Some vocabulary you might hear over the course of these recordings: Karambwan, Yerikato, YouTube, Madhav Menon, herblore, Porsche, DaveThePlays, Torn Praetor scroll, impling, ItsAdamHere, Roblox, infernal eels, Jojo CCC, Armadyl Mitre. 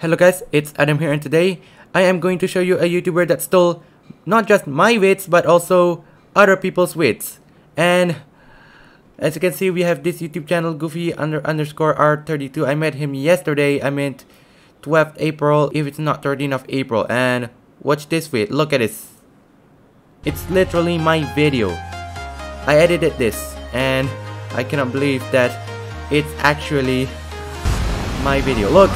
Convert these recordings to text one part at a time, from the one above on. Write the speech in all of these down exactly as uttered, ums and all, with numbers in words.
Hello guys, it's Adam here, and today I am going to show you a YouTuber that stole not just my wits but also other people's wits. And as you can see, we have this YouTube channel, Goofy under underscore R thirty-two. I met him yesterday. I meant twelfth April, if it's not thirteenth of April. And watch this wit. Look at this. It's literally my video. I edited this, and I cannot believe that it's actually my video. Look.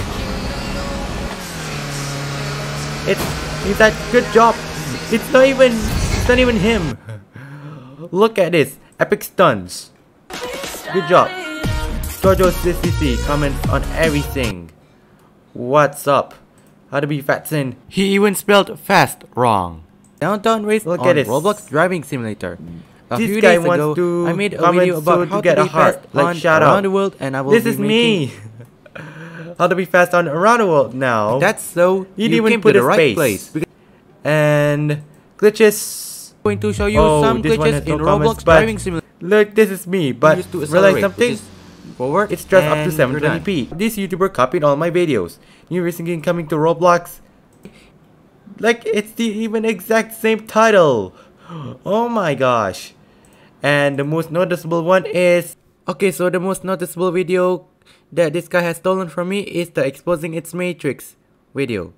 It's he's that good job. It's not even it's not even him. Look at this. Epic stunts. Good job. Jojo C C C comments on everything. What's up? How to be fatsin. He even spelled fast wrong. Downtown race Look on at this. Roblox driving simulator. A this few guy days wants ago, to I made a video about so how to get to be a heart fast like on shout around out. the world, and I will This be is making me. How to be fast on around the world now. That's so you, you didn't put to the right space. place. Because and glitches. I'm going to show you oh, some glitches in no Roblox comments, driving simulator. Look, this is me, but realize something. Forward. It's just up to seven twenty p. This YouTuber copied all my videos. New racing coming to Roblox. Like it's the even exact same title. Oh my gosh! And the most noticeable one is okay. So the most noticeable video that this guy has stolen from me is the exposing its matrix video.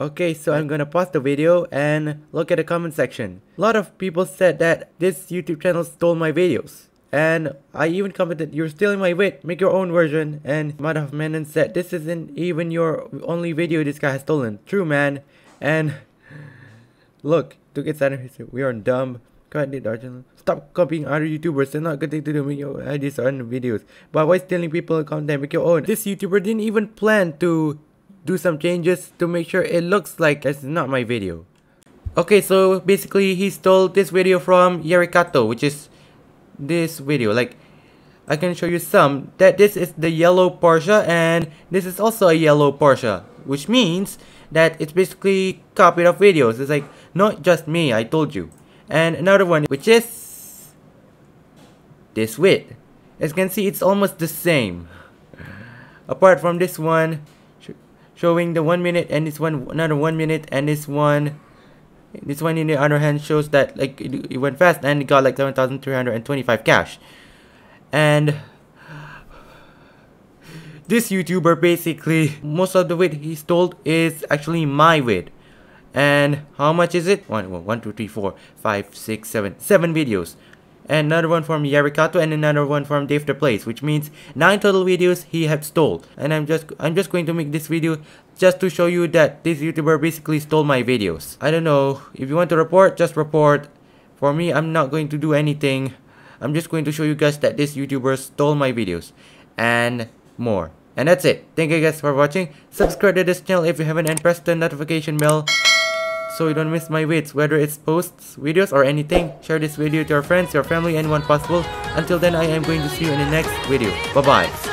Okay, so I'm gonna pause the video and look at the comment section. A lot of people said that this YouTube channel stole my videos, and I even commented, "You're stealing my wit. Make your own version." And Madhav Menon said, "This isn't even your only video this guy has stolen." True, man. And look, to get started, we are dumb. Stop copying other YouTubers. They're not good thing to do. Make your ideas on videos. But why stealing people's content? Make your own. This YouTuber didn't even plan to do some changes to make sure it looks like it's not my video. Okay, so basically he stole this video from Yerikato, which is this video. Like, I can show you some. That this is the yellow Porsche, and this is also a yellow Porsche, which means that it's basically copied of videos. It's like, not just me, I told you. And another one, which is this wit. As you can see, it's almost the same. Apart from this one, sh showing the one minute, and this one, another one minute, and this one, this one in the other hand shows that like it, it went fast and it got like seven thousand three hundred twenty-five cash. And this YouTuber basically, most of the wit he stole is actually my wit. And how much is it? One, one, one, two, three, four, five, six, seven, seven videos. And another one from Yerikato, and another one from DaveThePlays, which means nine total videos he had stole. And I'm just I'm just going to make this video just to show you that this YouTuber basically stole my videos. I don't know. If you want to report, just report. For me, I'm not going to do anything. I'm just going to show you guys that this YouTuber stole my videos and more. And that's it. Thank you guys for watching. Subscribe to this channel if you haven't, and press the notification bell so you don't miss my wits, whether it's posts, videos, or anything. Share this video to your friends, your family, anyone possible. Until then, I am going to see you in the next video. Bye-bye.